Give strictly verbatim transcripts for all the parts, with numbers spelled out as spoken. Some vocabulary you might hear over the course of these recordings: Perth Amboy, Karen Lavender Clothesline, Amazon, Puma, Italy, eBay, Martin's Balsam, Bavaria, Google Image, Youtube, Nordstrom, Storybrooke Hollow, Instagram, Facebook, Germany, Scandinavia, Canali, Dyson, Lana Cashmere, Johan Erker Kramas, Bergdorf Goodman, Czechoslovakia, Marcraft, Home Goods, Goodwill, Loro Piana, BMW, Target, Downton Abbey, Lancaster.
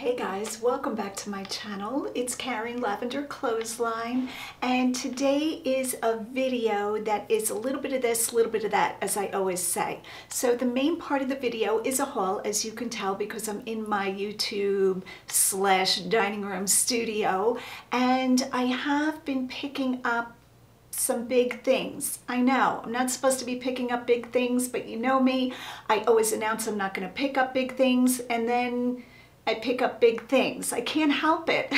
Hey guys, welcome back to my channel. It's Karen Lavender Clothesline, and today is a video that is a little bit of this, a little bit of that, as I always say. So the main part of the video is a haul, as you can tell, because I'm in my YouTube slash dining room studio, and I have been picking up some big things. I know I'm not supposed to be picking up big things, but you know me, I always announce I'm not going to pick up big things, and then I pick up big things. I can't help it.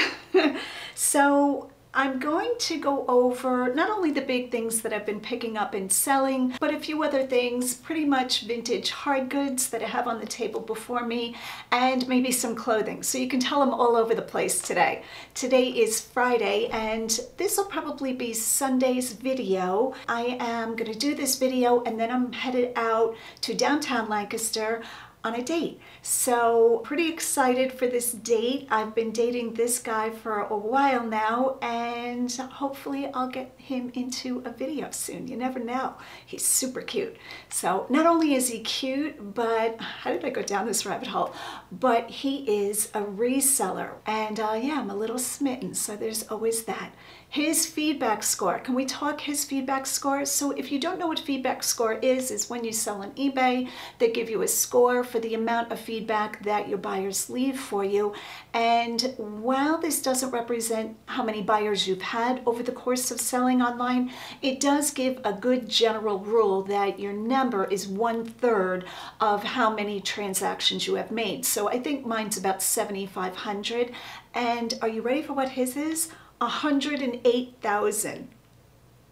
So I'm going to go over not only the big things that I've been picking up and selling, but a few other things, pretty much vintage hard goods that I have on the table before me, and maybe some clothing. So you can tell I'm all over the place today. Today is Friday, and this will probably be Sunday's video. I am gonna do this video, and then I'm headed out to downtown Lancaster on a date. So pretty excited for this date. I've been dating this guy for a while now, and hopefully I'll get him into a video soon. You never know. He's super cute. So not only is he cute, but how did I go down this rabbit hole? But he is a reseller, and uh, yeah, I'm a little smitten, so there's always that. His feedback score. Can we talk his feedback score? So if you don't know what feedback score is, is when you sell on eBay, they give you a score for the amount of feedback that your buyers leave for you. And while this doesn't represent how many buyers you've had over the course of selling online, it does give a good general rule that your number is one third of how many transactions you have made. So I think mine's about seventy-five hundred. And are you ready for what his is? one hundred eight thousand.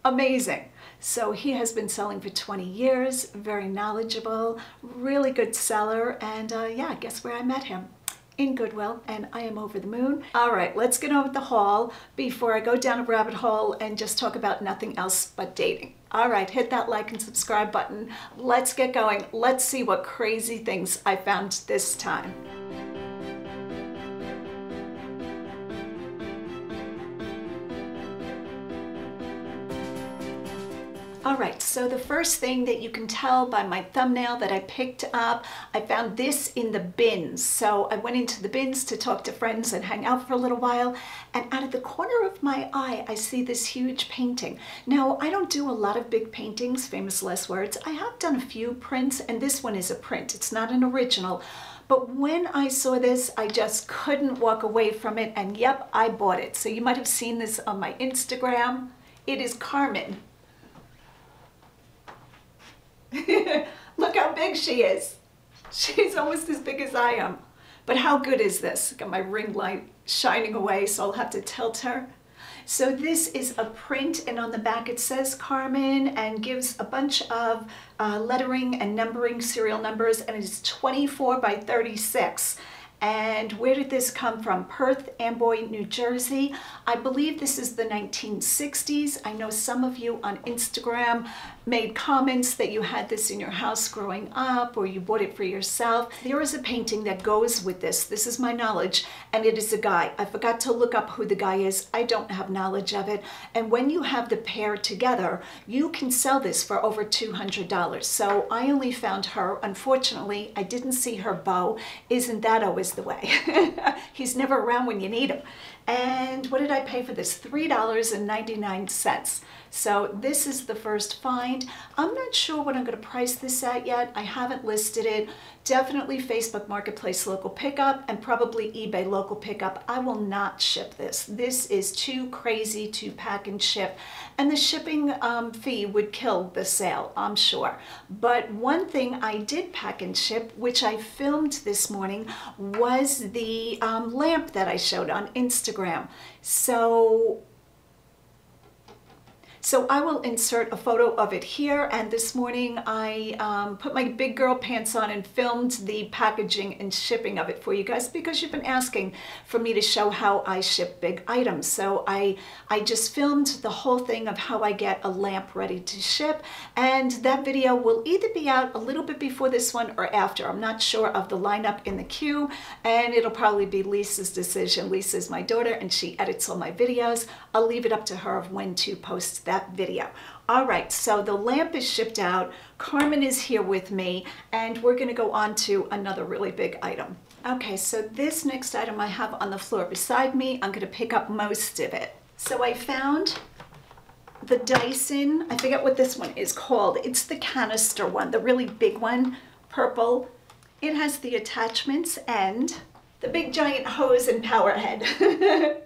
Amazing. So he has been selling for twenty years, very knowledgeable, really good seller, and uh, yeah, guess where I met him? In Goodwill, and I am over the moon. All right, let's get on with the haul before I go down a rabbit hole and just talk about nothing else but dating. All right, hit that like and subscribe button. Let's get going. Let's see what crazy things I found this time. All right, so the first thing that you can tell by my thumbnail that I picked up, I found this in the bins. So I went into the bins to talk to friends and hang out for a little while, and out of the corner of my eye, I see this huge painting. Now, I don't do a lot of big paintings, famous last words. I have done a few prints, and this one is a print. It's not an original. But when I saw this, I just couldn't walk away from it, and yep, I bought it. So you might have seen this on my Instagram. It is Carmen. Look how big she is. She's almost as big as I am. But how good is this? Got my ring light shining away, so I'll have to tilt her. So this is a print, and on the back it says Carmen and gives a bunch of uh, lettering and numbering, serial numbers, and it's twenty-four by thirty-six. And where did this come from? Perth Amboy, New Jersey. I believe this is the nineteen sixties. I know some of you on Instagram made comments that you had this in your house growing up, or you bought it for yourself. There is a painting that goes with this. This is my knowledge, and it is a guy. I forgot to look up who the guy is. I don't have knowledge of it. And when you have the pair together, you can sell this for over two hundred dollars. So I only found her. Unfortunately, I didn't see her bow. Isn't that always the way? He's never around when you need him. And what did I pay for this? three ninety-nine. So this is the first find. I'm not sure what I'm going to price this at yet. I haven't listed it. Definitely Facebook Marketplace local pickup, and probably eBay local pickup. I will not ship this. This is too crazy to pack and ship, and the shipping um, fee would kill the sale, I'm sure. But one thing I did pack and ship, which I filmed this morning, was the um, lamp that I showed on Instagram. So, so I will insert a photo of it here, and this morning I um, put my big girl pants on and filmed the packaging and shipping of it for you guys, because you've been asking for me to show how I ship big items. So I, I just filmed the whole thing of how I get a lamp ready to ship, and that video will either be out a little bit before this one or after. I'm not sure of the lineup in the queue, and it'll probably be Lisa's decision. Lisa's my daughter, and she edits all my videos. I'll leave it up to her of when to post that video. All right, so the lamp is shipped out. Carmen is here with me, and we're going to go on to another really big item. Okay, so this next item I have on the floor beside me, I'm gonna pick up most of it. So I found the Dyson, I forget what this one is called. It's the canister one, the really big one, purple. It has the attachments and the big giant hose and power head.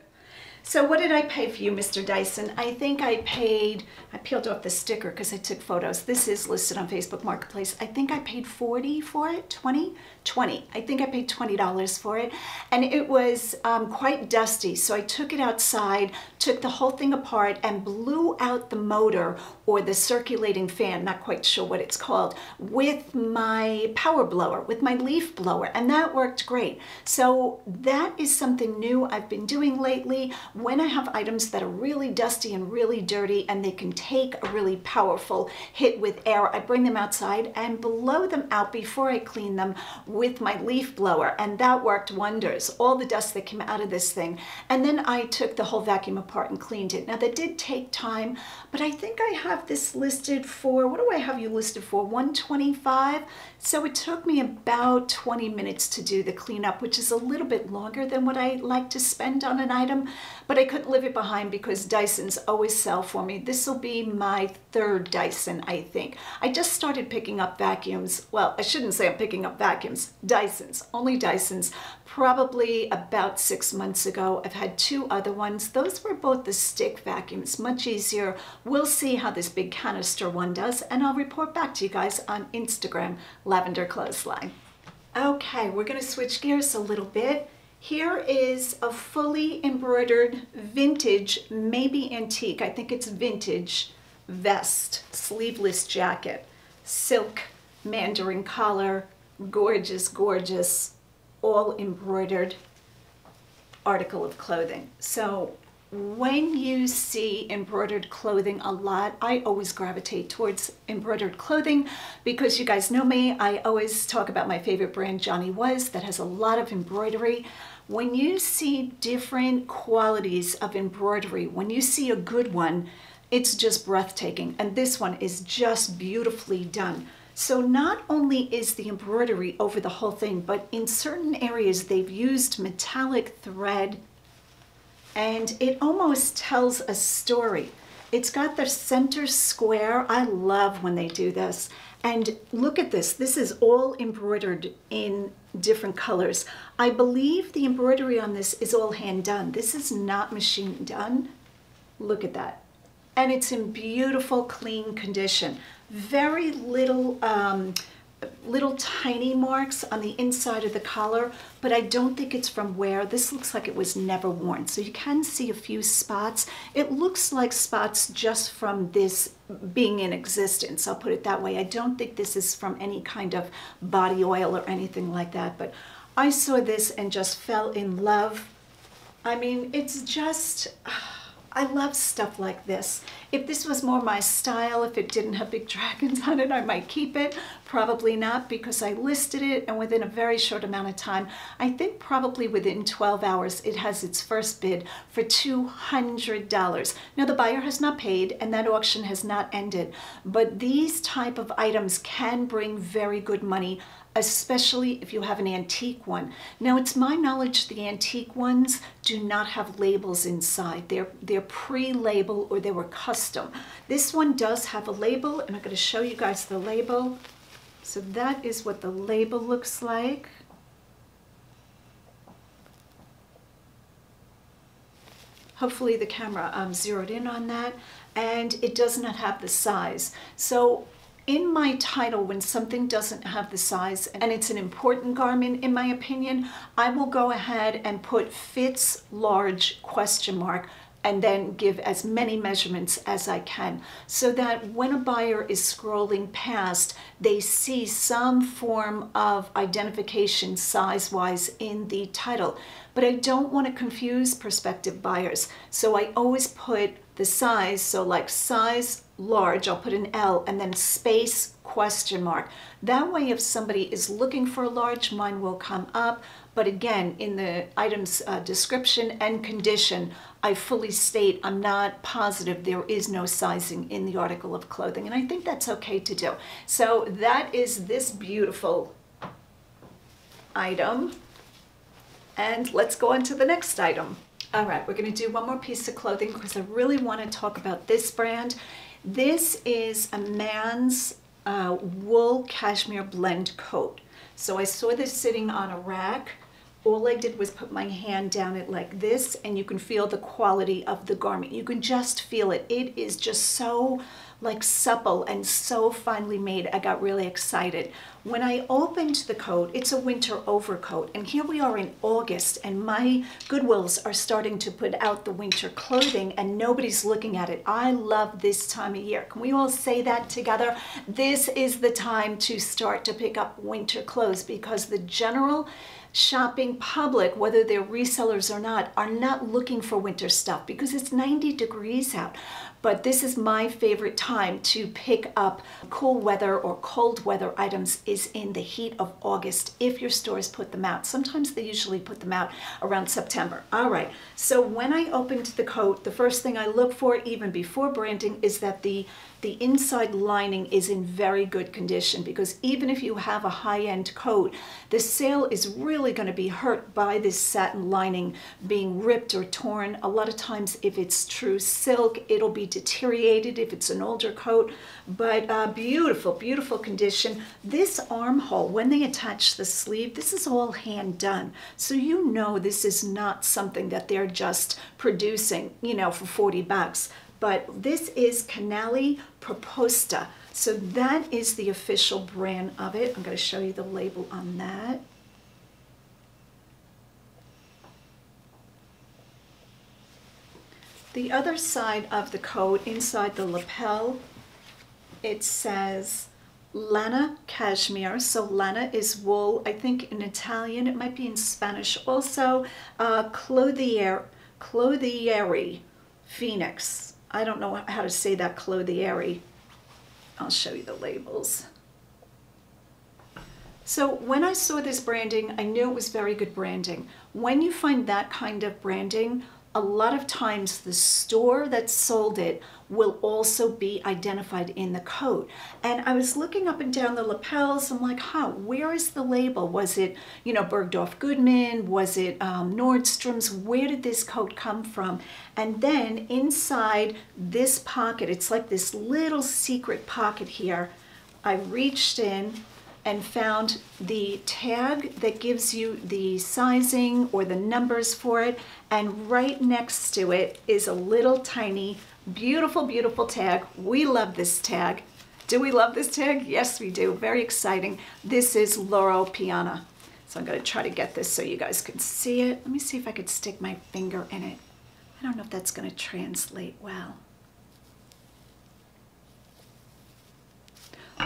So what did I pay for you, Mister Dyson? I think I paid, I peeled off the sticker because I took photos. This is listed on Facebook Marketplace. I think I paid forty for it, twenty? twenty. I think I paid twenty dollars for it. And it was um, quite dusty, so I took it outside, took the whole thing apart, and blew out the motor or the circulating fan, not quite sure what it's called, with my power blower, with my leaf blower, and that worked great. So that is something new I've been doing lately. When I have items that are really dusty and really dirty and they can take a really powerful hit with air, I bring them outside and blow them out before I clean them with my leaf blower, and that worked wonders. All the dust that came out of this thing. And then I took the whole vacuum apart and cleaned it. Now that did take time, but I think I have this listed for, what do I have you listed for, one twenty-five? So it took me about twenty minutes to do the cleanup, which is a little bit longer than what I like to spend on an item. But I couldn't leave it behind because Dysons always sell for me. This will be my third Dyson, I think. I just started picking up vacuums. Well, I shouldn't say I'm picking up vacuums. Dysons, only Dysons, probably about six months ago. I've had two other ones. Those were both the stick vacuums, much easier. We'll see how this big canister one does, and I'll report back to you guys on Instagram, Lavender Clothesline. Okay, we're gonna switch gears a little bit. Here is a fully embroidered vintage, maybe antique, I think it's vintage, vest, sleeveless jacket, silk, mandarin collar, gorgeous, gorgeous, all embroidered article of clothing. So when you see embroidered clothing a lot, I always gravitate towards embroidered clothing because you guys know me, I always talk about my favorite brand, Johnny Was, that has a lot of embroidery. When you see different qualities of embroidery, when you see a good one, it's just breathtaking. And this one is just beautifully done. So not only is the embroidery over the whole thing, but in certain areas they've used metallic thread, and it almost tells a story. It's got the center square. I love when they do this. And look at this. This is all embroidered in different colors. I believe the embroidery on this is all hand done. This is not machine done. Look at that. And it's in beautiful, clean condition. Very little, um, little tiny marks on the inside of the collar, but I don't think it's from wear. This looks like it was never worn. So you can see a few spots. It looks like spots just from this being in existence. I'll put it that way. I don't think this is from any kind of body oil or anything like that, but I saw this and just fell in love. I mean, it's just, I love stuff like this. If this was more my style, if it didn't have big dragons on it, I might keep it. Probably not, because I listed it, and within a very short amount of time, I think probably within twelve hours, it has its first bid for two hundred dollars. Now the buyer has not paid and that auction has not ended, but these type of items can bring very good money, especially if you have an antique one. Now it's my knowledge the antique ones do not have labels inside. They're, they're pre-label or they were custom. This one does have a label, and I'm going to show you guys the label. So that is what the label looks like. Hopefully the camera um, zeroed in on that, and it does not have the size. So in my title, when something doesn't have the size and it's an important garment, in my opinion, I will go ahead and put fits large question mark and then give as many measurements as I can, so that when a buyer is scrolling past, they see some form of identification size-wise in the title. But I don't want to confuse prospective buyers, so I always put the size, so like size large, I'll put an L and then space question mark. That way if somebody is looking for a large, mine will come up. But again, in the item's uh, description and condition, I fully state I'm not positive there is no sizing in the article of clothing, and I think that's okay to do. So that is this beautiful item. And let's go on to the next item. All right, we're gonna do one more piece of clothing because I really wanna talk about this brand. This is a man's uh, wool cashmere blend coat. So I saw this sitting on a rack. All I did was put my hand down it like this, and you can feel the quality of the garment. You can just feel it. It is just so like supple and so finely made. I got really excited. When I opened the coat, it's a winter overcoat, and here we are in August, and my Goodwills are starting to put out the winter clothing, and nobody's looking at it. I love this time of year. Can we all say that together? This is the time to start to pick up winter clothes, because the general shopping public, whether they're resellers or not, are not looking for winter stuff because it's ninety degrees out. But this is my favorite time to pick up cool weather or cold weather items, is in the heat of August, if your stores put them out. Sometimes they usually put them out around September. All right, so when I opened the coat, the first thing I look for, even before branding, is that the The inside lining is in very good condition, because even if you have a high-end coat, the sale is really going to be hurt by this satin lining being ripped or torn. A lot of times, if it's true silk, it'll be deteriorated if it's an older coat, but uh, beautiful, beautiful condition. This armhole, when they attach the sleeve, this is all hand done. So you know this is not something that they're just producing, you know, for forty bucks. But this is Canali Proposta. So that is the official brand of it. I'm going to show you the label on that. The other side of the coat, inside the lapel, it says Lana Cashmere. So Lana is wool. I think in Italian, it might be in Spanish also. Uh, Clothier, Clothieri Phoenix. I don't know how to say that, Clothieri. I'll show you the labels. So when I saw this branding, I knew it was very good branding. When you find that kind of branding, a lot of times the store that sold it will also be identified in the coat. And I was looking up and down the lapels. I'm like, huh, where is the label? Was it, you know, Bergdorf Goodman? Was it um, Nordstrom's? Where did this coat come from? And then inside this pocket, it's like this little secret pocket here. I reached in and found the tag that gives you the sizing or the numbers for it. And right next to it is a little tiny, beautiful, beautiful tag. We love this tag. Do we love this tag? Yes, we do. Very exciting. This is Loro Piana. So I'm going to try to get this so you guys can see it. Let me see if I could stick my finger in it. I don't know if that's going to translate well.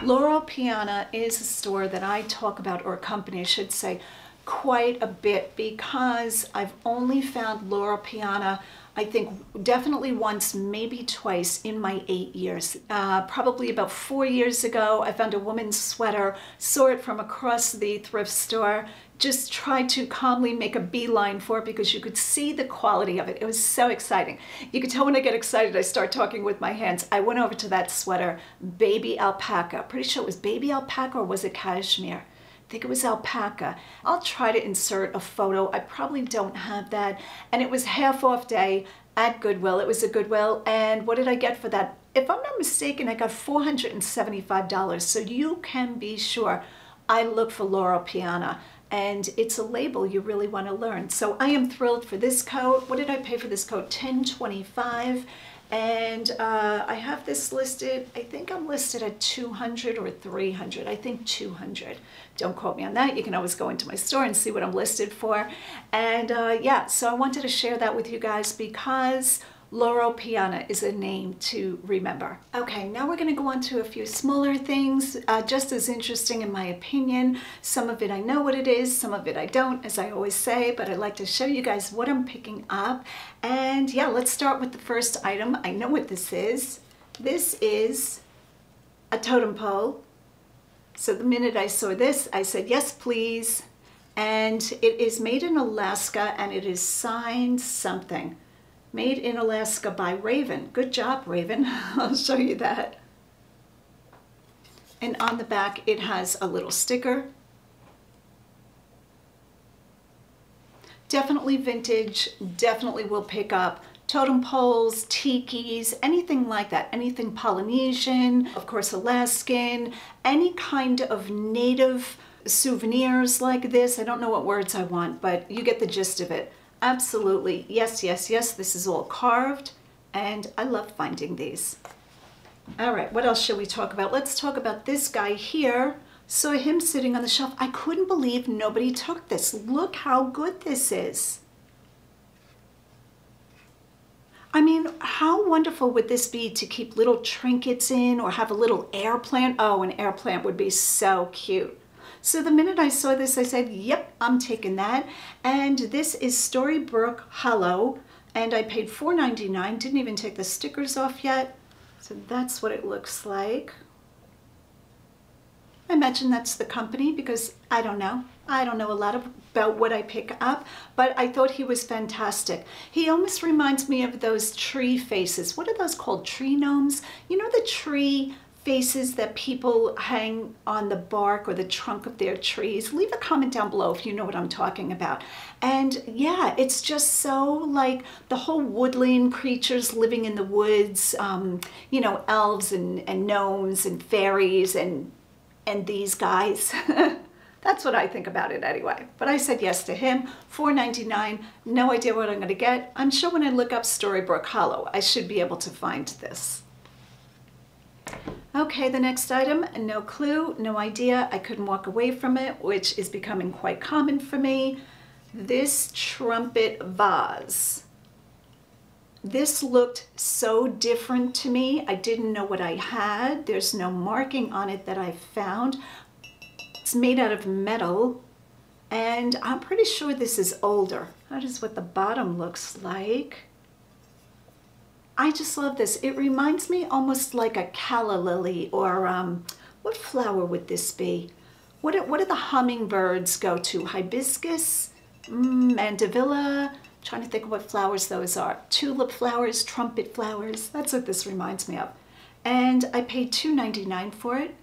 Loro Piana is a store that I talk about, or a company I should say, quite a bit, because I've only found Loro Piana, I think, definitely once, maybe twice in my eight years. Uh, probably about four years ago, I found a woman's sweater, saw it from across the thrift store, just tried to calmly make a beeline for it because you could see the quality of it. It was so exciting. You could tell when I get excited, I start talking with my hands. I went over to that sweater, baby alpaca. Pretty sure it was baby alpaca, or was it cashmere? I think it was alpaca. I'll try to insert a photo. I probably don't have that. And it was half off day at Goodwill. It was a Goodwill. And what did I get for that? If I'm not mistaken, I got four hundred seventy-five dollars. So you can be sure I look for Loro Piana. And it's a label you really want to learn. So I am thrilled for this coat. What did I pay for this coat? ten twenty-five. And uh, I have this listed, I think I'm listed at two hundred or three hundred, I think two hundred. Don't quote me on that. You can always go into my store and see what I'm listed for. And uh, yeah, so I wanted to share that with you guys because Loro Piana is a name to remember. Okay, now we're going to go on to a few smaller things, uh, just as interesting in my opinion. Some of it I know what it is, some of it I don't, as I always say, but I like to show you guys what I'm picking up. And yeah, let's start with the first item. I know what this is. This is a totem pole. So the minute I saw this, I said, yes, please. And it is made in Alaska, and it is signed something. Made in Alaska by Raven. Good job, Raven. I'll show you that. And on the back, it has a little sticker. definitely vintage, definitely will pick up totem poles, tikis, anything like that, anything Polynesian, of course Alaskan, any kind of native souvenirs like this. I don't know what words I want, but you get the gist of it. Absolutely, yes, yes, yes, this is all carved, and I love finding these. All right, what else should we talk about? Let's talk about this guy here. Saw him sitting on the shelf. I couldn't believe nobody took this. Look how good this is. I mean, how wonderful would this be to keep little trinkets in or have a little air plant? Oh, an air plant would be so cute. So the minute I saw this, I said, yep, I'm taking that. And this is Storybrooke Hollow, and I paid four ninety-nine. Didn't even take the stickers off yet. So that's what it looks like. I imagine that's the company because I don't know. I don't know a lot about what I pick up, but I thought he was fantastic. He almost reminds me of those tree faces. What are those called? Tree gnomes? You know, the tree faces that people hang on the bark or the trunk of their trees. Leave a comment down below if you know what I'm talking about. And yeah, it's just so like the whole woodland creatures living in the woods, um, you know, elves and, and gnomes and fairies and, and these guys. That's what I think about it anyway. But I said yes to him, four ninety-nine, no idea what I'm gonna get. I'm sure when I look up Storybrooke Hollow, I should be able to find this. Okay, the next item, no clue, no idea. I couldn't walk away from it, which is becoming quite common for me. This trumpet vase. This looked so different to me. I didn't know what I had. There's no marking on it that I found. It's made out of metal, and I'm pretty sure this is older. That is what the bottom looks like. I just love this. It reminds me almost like a calla lily or um, what flower would this be? What do, what do the hummingbirds go to? Hibiscus, mm, mandevilla. I'm trying to think of what flowers those are. Tulip flowers, trumpet flowers. That's what this reminds me of. And I paid two ninety-nine for it.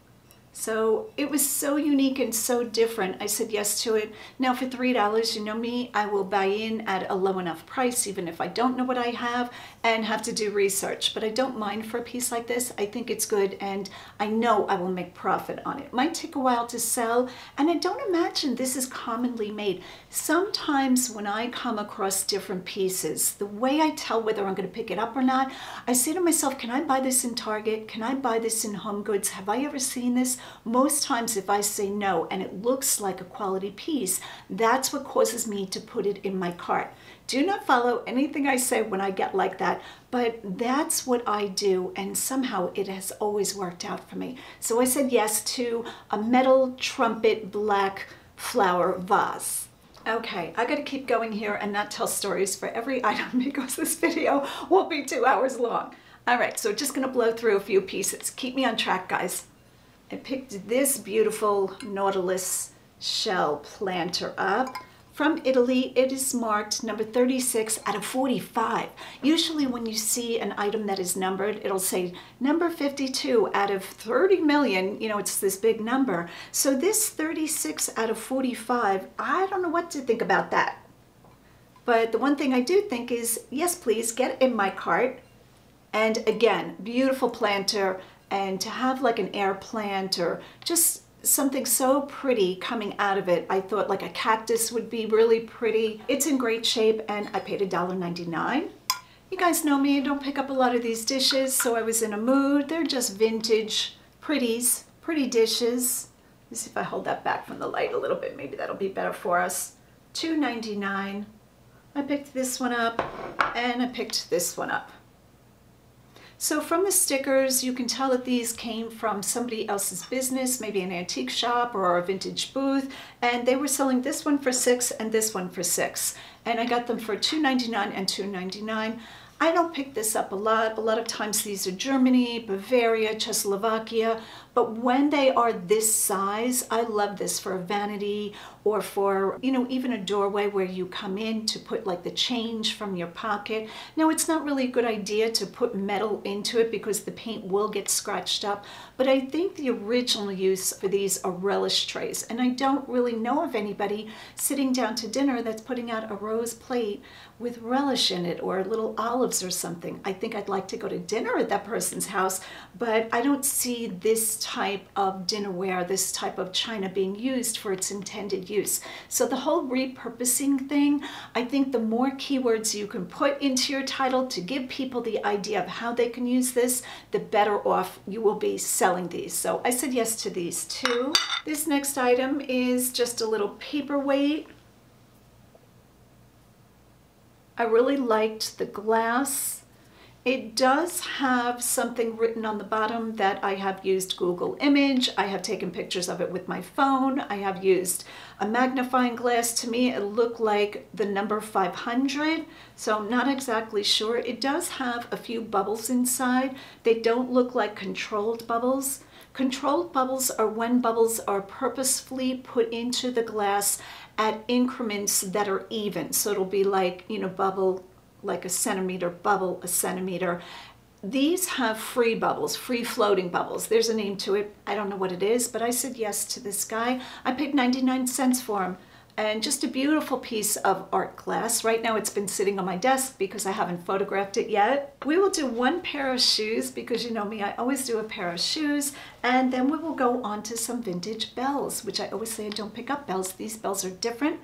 So it was so unique and so different. I said yes to it. Now for three dollars, you know me, I will buy in at a low enough price even if I don't know what I have and have to do research. But I don't mind for a piece like this. I think it's good and I know I will make profit on it. It might take a while to sell, and I don't imagine this is commonly made. Sometimes when I come across different pieces, the way I tell whether I'm going to pick it up or not, I say to myself, can I buy this in Target? Can I buy this in Home Goods? Have I ever seen this? Most times if I say no and it looks like a quality piece, that's what causes me to put it in my cart. Do not follow anything I say when I get like that, but that's what I do, and somehow it has always worked out for me. So I said yes to a metal trumpet black flower vase. Okay, I gotta keep going here and not tell stories for every item because this video won't be two hours long. All right, so just gonna blow through a few pieces. Keep me on track, guys. I picked this beautiful Nautilus shell planter up from Italy. It is marked number thirty-six out of forty-five. Usually when you see an item that is numbered, it'll say number fifty-two out of thirty million. You know, it's this big number. So this thirty-six out of forty-five, I don't know what to think about that. But the one thing I do think is, yes, please get in my cart. And again, beautiful planter. And to have like an air plant or just something so pretty coming out of it. I thought like a cactus would be really pretty. It's in great shape, and I paid a dollar ninety-nine. You guys know me, I don't pick up a lot of these dishes, so I was in a mood. They're just vintage pretties, pretty dishes. Let me see if I hold that back from the light a little bit. Maybe that'll be better for us. two ninety-nine. I picked this one up, and I picked this one up. So from the stickers, you can tell that these came from somebody else's business, maybe an antique shop or a vintage booth, and they were selling this one for six and this one for six. And I got them for two ninety-nine and two ninety-nine. I don't pick this up a lot. A lot of times these are Germany, Bavaria, Czechoslovakia, But when they are this size, I love this for a vanity or for, you know, even a doorway where you come in to put like the change from your pocket. Now, it's not really a good idea to put metal into it because the paint will get scratched up, but I think the original use for these are relish trays, and I don't really know of anybody sitting down to dinner that's putting out a rose plate with relish in it or little olives or something. I think I'd like to go to dinner at that person's house, but I don't see this type of dinnerware, this type of china being used for its intended use. So the whole repurposing thing, I think the more keywords you can put into your title to give people the idea of how they can use this, the better off you will be selling these. So I said yes to these two. This next item is just a little paperweight. I really liked the glass. It does have something written on the bottom that I have used Google Image. I have taken pictures of it with my phone. I have used a magnifying glass. To me, it looked like the number five hundred, so I'm not exactly sure. It does have a few bubbles inside. They don't look like controlled bubbles. Controlled bubbles are when bubbles are purposefully put into the glass at increments that are even. So it'll be like, you know, bubble, like a centimeter, bubble a centimeter. These have free bubbles, free floating bubbles. There's a name to it. I don't know what it is, but I said yes to this guy. I paid ninety-nine cents for him, and just a beautiful piece of art glass. Right now it's been sitting on my desk because I haven't photographed it yet. We will do one pair of shoes because you know me, I always do a pair of shoes, and then we will go on to some vintage bells, which I always say I don't pick up bells. These bells are different.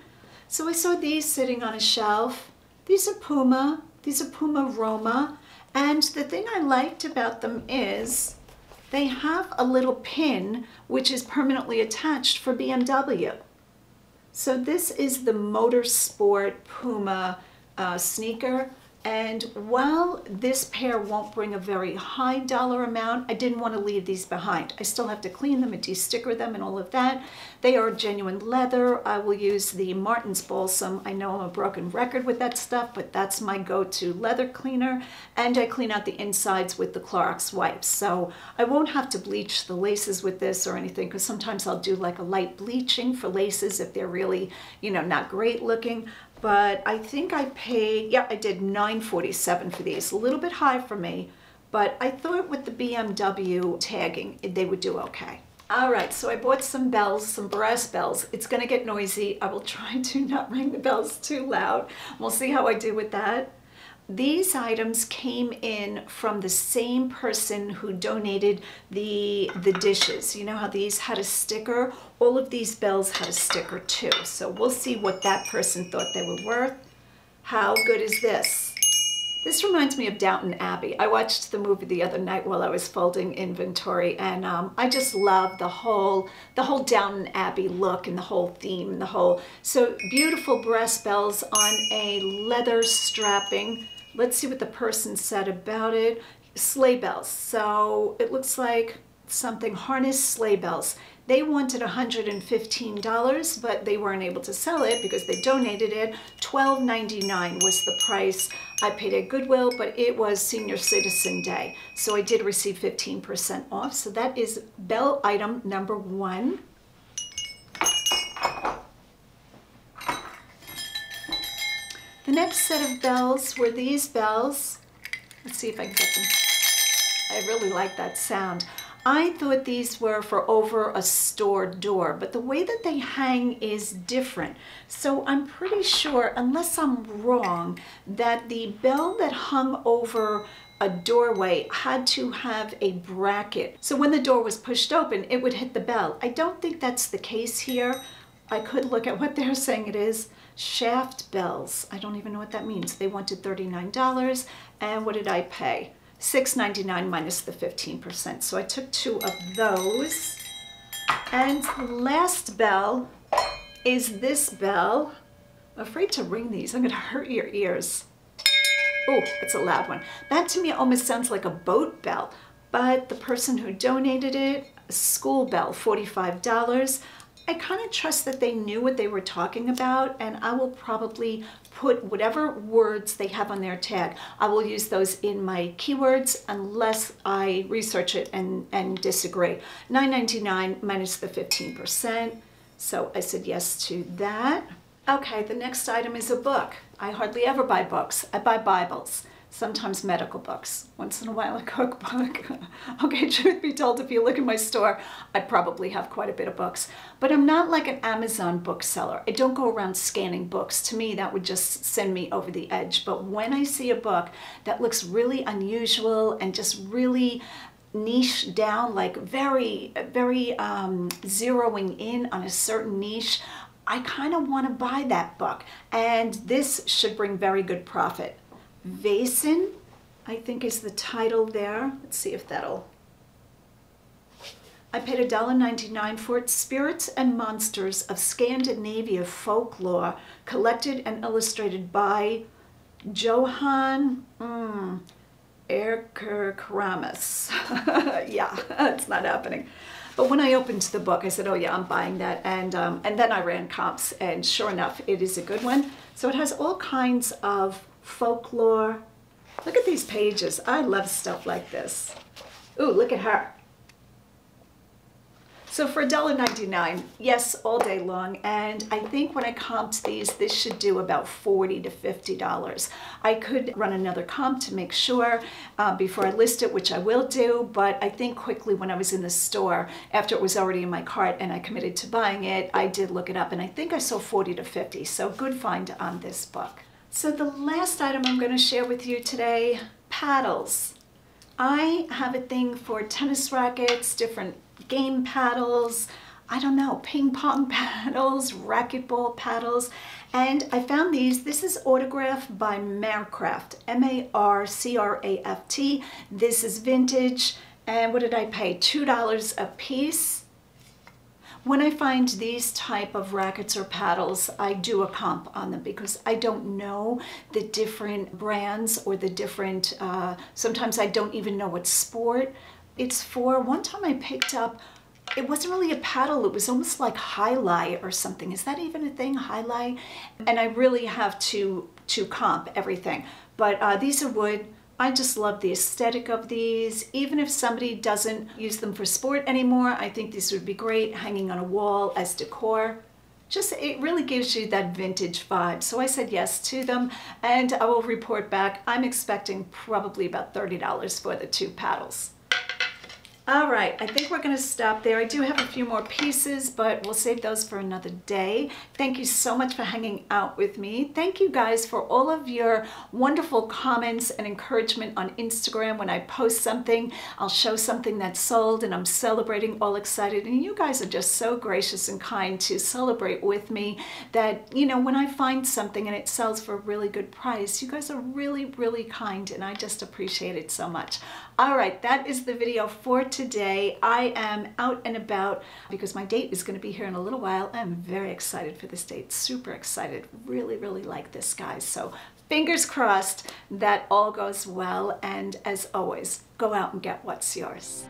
So I saw these sitting on a shelf. These are Puma, these are Puma Roma, and the thing I liked about them is they have a little pin which is permanently attached for B M W. So this is the Motorsport Puma uh, sneaker, and while this pair won't bring a very high dollar amount, I didn't want to leave these behind. I still have to clean them and de-sticker them and all of that. They are genuine leather. I will use the Martin's Balsam. I know I'm a broken record with that stuff, but that's my go-to leather cleaner, and I clean out the insides with the Clorox wipes. So I won't have to bleach the laces with this or anything, because sometimes I'll do like a light bleaching for laces if they're really, you know, not great looking. But I think I paid, yeah, I did nine forty-seven for these. A little bit high for me, but I thought with the B M W tagging, they would do okay. All right, so I bought some bells, some brass bells. It's gonna get noisy. I will try to not ring the bells too loud. We'll see how I do with that. These items came in from the same person who donated the, the dishes. You know how these had a sticker? All of these bells had a sticker too. So we'll see what that person thought they were worth. How good is this? This reminds me of Downton Abbey. I watched the movie the other night while I was folding inventory, and um, I just love the whole the whole Downton Abbey look and the whole theme and the whole. So beautiful brass bells on a leather strapping. Let's see what the person said about it. Sleigh bells. So it looks like something, harness sleigh bells. They wanted one hundred fifteen dollars, but they weren't able to sell it because they donated it. twelve ninety-nine was the price I paid at Goodwill, but it was Senior Citizen Day, so I did receive fifteen percent off. So that is bell item number one. The next set of bells were these bells. Let's see if I can get them. I really like that sound. I thought these were for over a store door, but the way that they hang is different. So I'm pretty sure, unless I'm wrong, that the bell that hung over a doorway had to have a bracket. So when the door was pushed open, it would hit the bell. I don't think that's the case here. I could look at what they're saying it is. Shaft bells. I don't even know what that means. They wanted thirty-nine dollars, and what did I pay? six ninety-nine minus the fifteen percent. So I took two of those. And the last bell is this bell. I'm afraid to ring these. I'm going to hurt your ears. Oh, that's a loud one. That to me almost sounds like a boat bell. But the person who donated it, a school bell, forty-five dollars. I kind of trust that they knew what they were talking about, and I will probably put whatever words they have on their tag. I will use those in my keywords unless I research it and, and disagree. nine ninety-nine minus the fifteen percent. So I said yes to that. Okay, the next item is a book. I hardly ever buy books. I buy Bibles, sometimes medical books, once in a while a cookbook. Okay, truth be told, if you look in my store, I probably have quite a bit of books. But I'm not like an Amazon bookseller. I don't go around scanning books. To me, that would just send me over the edge. But when I see a book that looks really unusual and just really niche down, like very, very um, zeroing in on a certain niche, I kind of want to buy that book, and this should bring very good profit. Vasen, I think, is the title there. Let's see if that'll... I paid a dollar ninety-nine for it. Spirits and Monsters of Scandinavia Folklore, collected and illustrated by Johan mm, Erker Kramas. Yeah, it's not happening. But when I opened the book, I said, oh yeah, I'm buying that. And, um, and then I ran comps, and sure enough, it is a good one. So it has all kinds of folklore. Look at these pages. I love stuff like this. Ooh, look at her. So for a dollar ninety-nine, yes, all day long. And I think when I comped these, this should do about forty to fifty dollars. I could run another comp to make sure uh, before I list it, which I will do. But I think quickly when I was in the store, after it was already in my cart and I committed to buying it, I did look it up, and I think I saw forty to fifty. So good find on this book. So the last item I'm going to share with you today, paddles. I have a thing for tennis rackets, different game paddles, I don't know, ping pong paddles, racquetball paddles, and I found these. This is autographed by Marcraft, M A R C R A F T. This is vintage, and what did I pay? two dollars a piece. When I find these type of rackets or paddles, I do a comp on them because I don't know the different brands or the different, uh, sometimes I don't even know what sport it's for. One time I picked up, it wasn't really a paddle, it was almost like highlight or something. Is that even a thing, highlight? And I really have to, to comp everything. But uh, these are wood. I just love the aesthetic of these. Even if somebody doesn't use them for sport anymore, I think these would be great hanging on a wall as decor. Just, it really gives you that vintage vibe. So I said yes to them, and I will report back. I'm expecting probably about thirty dollars for the two paddles. All right, I think we're gonna stop there. I do have a few more pieces, but we'll save those for another day. Thank you so much for hanging out with me. Thank you guys for all of your wonderful comments and encouragement on Instagram. When I post something, I'll show something that's sold, and I'm celebrating, all excited. And you guys are just so gracious and kind to celebrate with me that, you know, when I find something and it sells for a really good price, you guys are really, really kind, and I just appreciate it so much. All right, that is the video for today. Today I am out and about because my date is going to be here in a little while. I'm very excited for this date, super excited, really really like this guy. So fingers crossed that all goes well, and as always, go out and get what's yours.